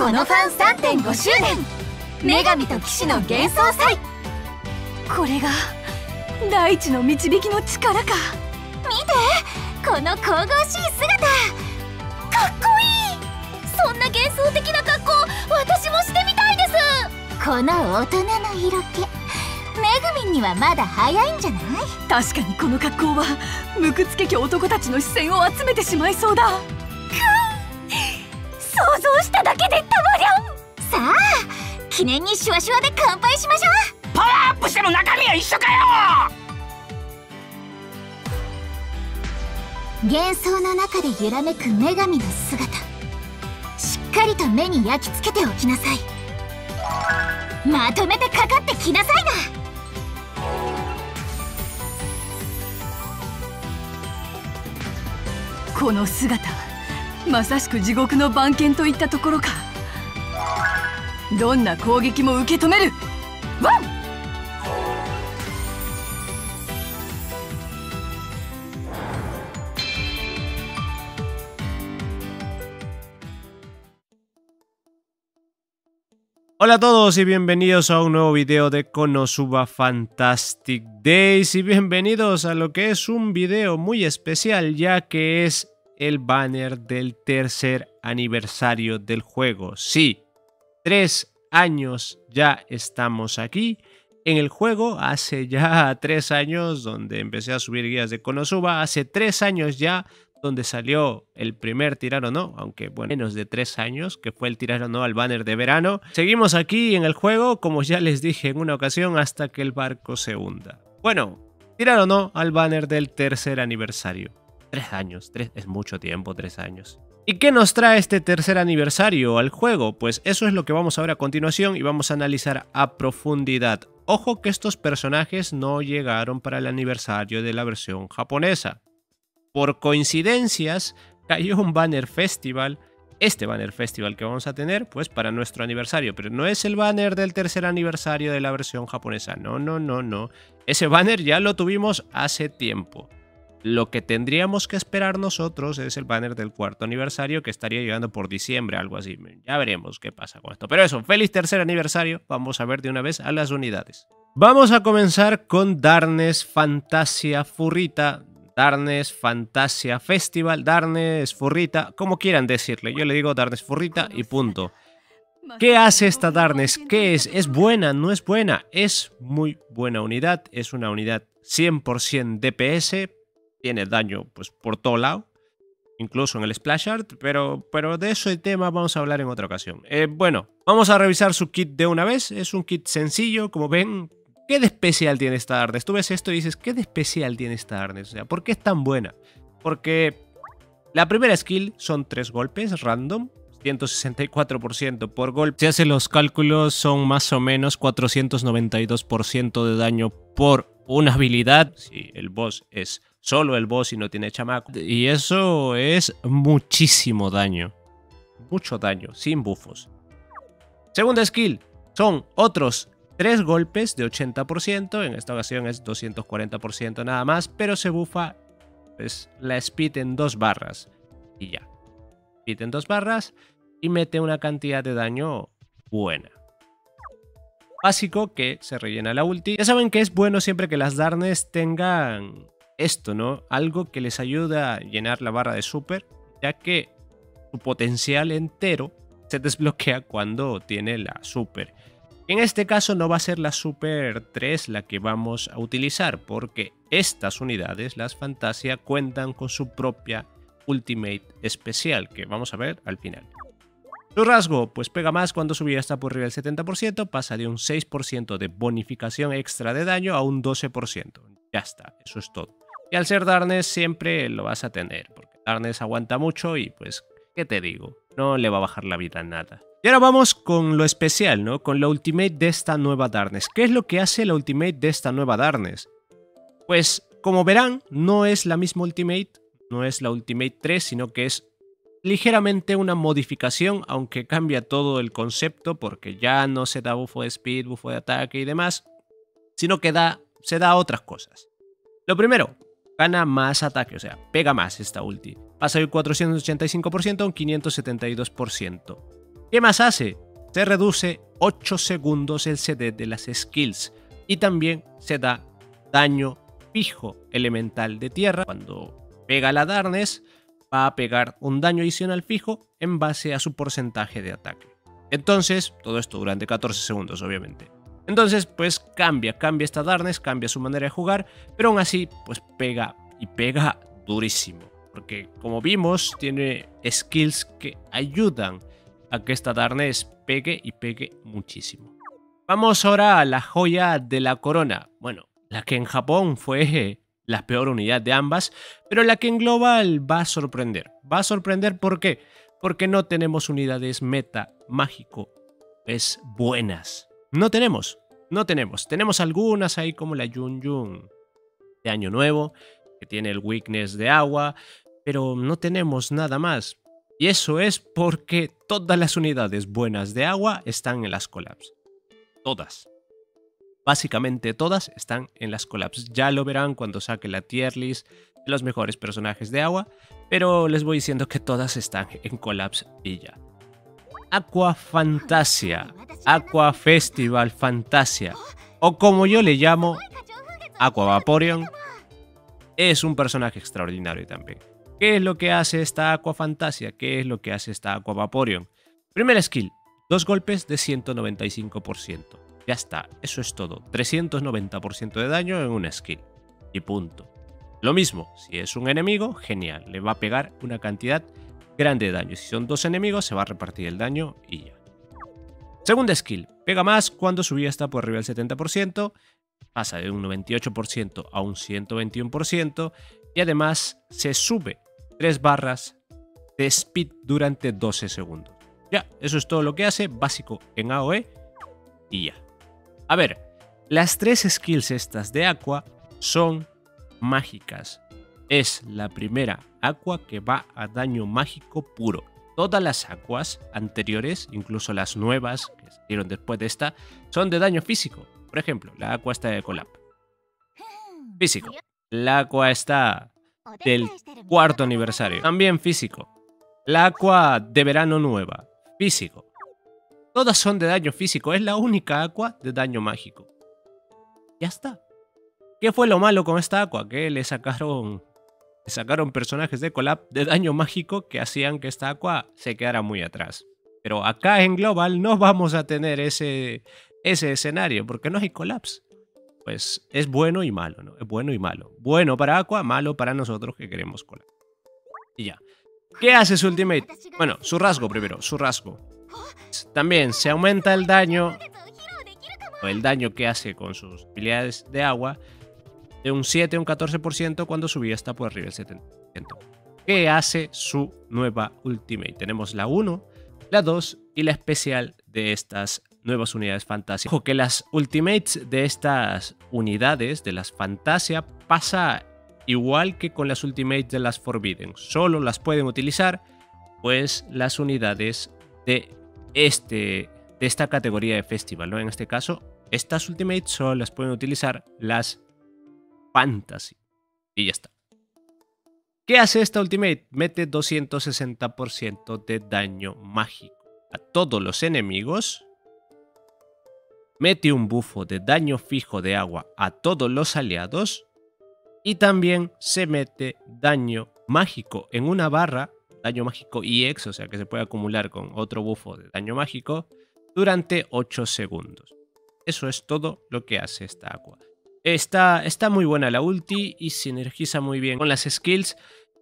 このファン 3.5 周年女神と騎士の幻想祭。これが大地の導きの力か。見てこの神々しい姿、かっこいい。そんな幻想的な格好私もしてみたいです。この大人の色気、めぐみんにはまだ早いんじゃない？確かにこの格好はムクツケ家男たちの視線を集めてしまいそうだ。想像しただけでたまりゃん。さあ記念にシュワシュワで乾杯しましょう。パワーアップしても中身は一緒かよ。幻想の中で揺らめく女神の姿、しっかりと目に焼き付けておきなさい。まとめてかかってきなさいな。この姿、まさしく地獄の番犬といったところか。どんな攻撃も受け止める。ワン。Hola a todos y bienvenidos a un nuevo video de Konosuba Fantastic Days y bienvenidos a lo que es un video muy especial, ya que es el banner del tercer aniversario del juego. Sí, 3 años ya estamos aquí en el juego. Hace ya 3 años donde empecé a subir guías de Konosuba, hace 3 años ya donde salió el primer tirano, ¿no? Aunque, bueno, menos de 3 años, que fue el tirano, ¿no?, al banner de verano. Seguimos aquí en el juego, como ya les dije en una ocasión, hasta que el barco se hunda. Bueno, tirano, ¿no?, al banner del tercer aniversario. 3 años, es mucho tiempo, 3 años. ¿Y qué nos trae este tercer aniversario al juego? Pues eso es lo que vamos a ver a continuación y vamos a analizar a profundidad. Ojo que estos personajes no llegaron para el aniversario de la versión japonesa. Por coincidencias, cayó un banner festival, este banner festival que vamos a tener, pues para nuestro aniversario. Pero no es el banner del tercer aniversario de la versión japonesa, no, no, no, no. Ese banner ya lo tuvimos hace tiempo. Lo que tendríamos que esperar nosotros es el banner del cuarto aniversario, que estaría llegando por diciembre, algo así. Ya veremos qué pasa con esto. Pero eso, feliz tercer aniversario, vamos a ver de una vez a las unidades. Vamos a comenzar con Darnes Fantasia Furrita, Darnes Fantasia Festival, Darnes Furrita, como quieran decirle. Yo le digo Darnes Furrita y punto. ¿Qué hace esta Darnes? ¿Qué es? ¿Es buena? ¿No es buena? Es muy buena unidad. Es una unidad 100% DPS. Tiene daño pues por todo lado, incluso en el Splash Art, pero de ese tema vamos a hablar en otra ocasión. Bueno, vamos a revisar su kit de una vez. Es un kit sencillo, como ven. ¿Qué de especial tiene esta Darnes? Tú ves esto y dices, ¿qué de especial tiene esta Darnes? O sea, ¿por qué es tan buena? Porque la primera skill son 3 golpes random, 164% por golpe. Si haces los cálculos, son más o menos 492% de daño por una habilidad. Si el boss es solo el boss y no tiene chamaco. Y eso es muchísimo daño. Mucho daño, sin buffos. Segunda skill, son otros 3 golpes de 80%, en esta ocasión es 240% nada más, pero se bufa pues, la speed en 2 barras y ya. Speed en 2 barras y mete una cantidad de daño buena. Básico que se rellena la ulti. Ya saben que es bueno siempre que las Darnes tengan esto, ¿no? Algo que les ayuda a llenar la barra de super, ya que su potencial entero se desbloquea cuando tiene la super. En este caso no va a ser la Super 3 la que vamos a utilizar, porque estas unidades, las Fantasia, cuentan con su propia Ultimate especial, que vamos a ver al final. Su rasgo, pues pega más cuando su vida está por arriba del 70%, pasa de un 6% de bonificación extra de daño a un 12%. Ya está, eso es todo. Y al ser Darnes siempre lo vas a tener, porque Darnes aguanta mucho y pues, ¿qué te digo? No le va a bajar la vida nada. Y ahora vamos con lo especial, ¿no? Con la Ultimate de esta nueva Darnes. ¿Qué es lo que hace la Ultimate de esta nueva Darnes? Pues, como verán, no es la misma Ultimate, no es la Ultimate 3, sino que es ligeramente una modificación, aunque cambia todo el concepto, porque ya no se da buffo de speed, buffo de ataque y demás, sino que se da otras cosas. Lo primero, gana más ataque, o sea, pega más esta ulti. Pasa de 485% a un 572%. ¿Qué más hace? Se reduce 8 segundos el CD de las skills y también se da daño fijo elemental de tierra. Cuando pega la Darnes va a pegar un daño adicional fijo en base a su porcentaje de ataque. Entonces, todo esto durante 14 segundos obviamente. Entonces pues cambia esta Darnes, cambia su manera de jugar, pero aún así pues pega y pega durísimo. Porque como vimos tiene skills que ayudan a que esta Darnes pegue y pegue muchísimo. Vamos ahora a la joya de la corona. Bueno, la que en Japón fue la peor unidad de ambas, pero la que en Global va a sorprender. Va a sorprender, ¿por qué? Porque no tenemos unidades meta, mágico, es buenas. No tenemos. Tenemos algunas ahí como la Yunyun de Año Nuevo, que tiene el weakness de agua, pero no tenemos nada más. Y eso es porque todas las unidades buenas de agua están en las collabs. Todas. Básicamente todas están en las collabs. Ya lo verán cuando saque la tier list de los mejores personajes de agua, pero les voy diciendo que todas están en collabs y ya. Aqua Fantasia, Aqua Festival Fantasia, o como yo le llamo, Aqua Vaporeon, es un personaje extraordinario también. ¿Qué es lo que hace esta Aqua Fantasia? ¿Qué es lo que hace esta Aqua Vaporeon? Primera skill, 2 golpes de 195%. Ya está, eso es todo. 390% de daño en una skill. Y punto. Lo mismo, si es un enemigo, genial. Le va a pegar una cantidad grande de daño. Si son dos enemigos, se va a repartir el daño y ya. Segunda skill, pega más cuando su vida está por arriba del 70%. Pasa de un 98% a un 121%. Y además se sube 3 barras de speed durante 12 segundos. Ya, eso es todo lo que hace, básico en AOE y ya. A ver, las 3 skills estas de Aqua son mágicas. Es la primera Aqua que va a daño mágico puro. Todas las Aquas anteriores, incluso las nuevas que salieron después de esta, son de daño físico. Por ejemplo, la Aqua está de Collab. Físico. La Aqua está del 4º aniversario, también físico. La Aqua de verano nueva, físico. Todas son de daño físico, es la única Aqua de daño mágico. Ya está. ¿Qué fue lo malo con esta Aqua? Que le sacaron personajes de collab de daño mágico que hacían que esta Aqua se quedara muy atrás. Pero acá en Global no vamos a tener ese escenario porque no hay collabs. Pues es bueno y malo, ¿no? Es bueno y malo. Bueno para Aqua, malo para nosotros que queremos colar. Y ya. ¿Qué hace su ultimate? Bueno, su rasgo primero, su rasgo. También se aumenta el daño, o el daño que hace con sus habilidades de agua, de un 7 a un 14% cuando su vida está por arriba del 70%. ¿Qué hace su nueva ultimate? Tenemos la 1, la 2 y la especial de estas nuevas unidades Fantasia. Ojo que las ultimates de estas unidades, de las Fantasia, pasa igual que con las ultimates de las Forbidden. Solo las pueden utilizar pues las unidades de esta categoría de festival, ¿no? En este caso, estas ultimates solo las pueden utilizar las Fantasy. Y ya está. ¿Qué hace esta ultimate? Mete 260% de daño mágico a todos los enemigos. Mete un bufo de daño fijo de agua a todos los aliados y también se mete daño mágico en una barra, daño mágico IX, o sea que se puede acumular con otro bufo de daño mágico durante 8 segundos. Eso es todo lo que hace esta Aqua. Está muy buena la ulti y sinergiza muy bien con las skills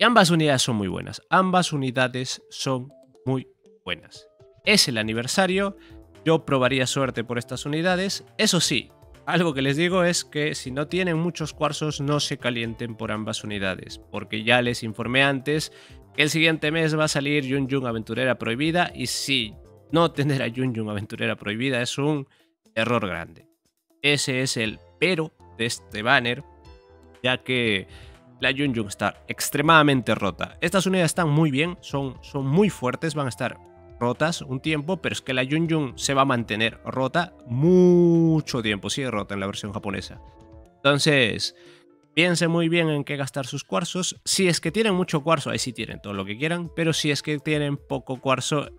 y ambas unidades son muy buenas. Ambas unidades son muy buenas. Es el aniversario. Yo probaría suerte por estas unidades. Eso sí, algo que les digo es que si no tienen muchos cuarzos no se calienten por ambas unidades. Porque ya les informé antes que el siguiente mes va a salir Yunyun Aventurera Prohibida. Y sí, no tener a Yunyun Aventurera Prohibida es un error grande. Ese es el pero de este banner, ya que la Yunyun está extremadamente rota. Estas unidades están muy bien, son muy fuertes, van a estar rotas un tiempo, pero es que la Yunyun se va a mantener rota mucho tiempo, sigue rota en la versión japonesa. Entonces, piensen muy bien en qué gastar sus cuarzos. Si es que tienen mucho cuarzo, ahí sí tienen todo lo que quieran, pero si es que tienen poco cuarzo,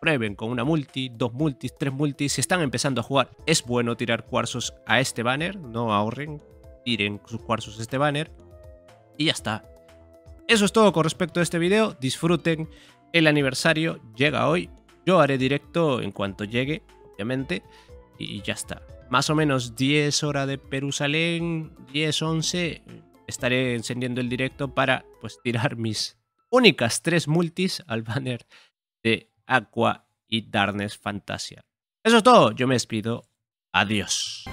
Prueben con una multi, dos multis, tres multis. Si están empezando a jugar, es bueno tirar cuarzos a este banner. No ahorren, tiren sus cuarzos a este banner. Y ya está. Eso es todo con respecto a este video. Disfruten. El aniversario llega hoy. Yo haré directo en cuanto llegue, obviamente. Y ya está. Más o menos 10 horas de Perusalén, 10, 11. Estaré encendiendo el directo para pues tirar mis únicas 3 multis al banner de Aqua y Darnes Fantasia. Eso es todo. Yo me despido. Adiós.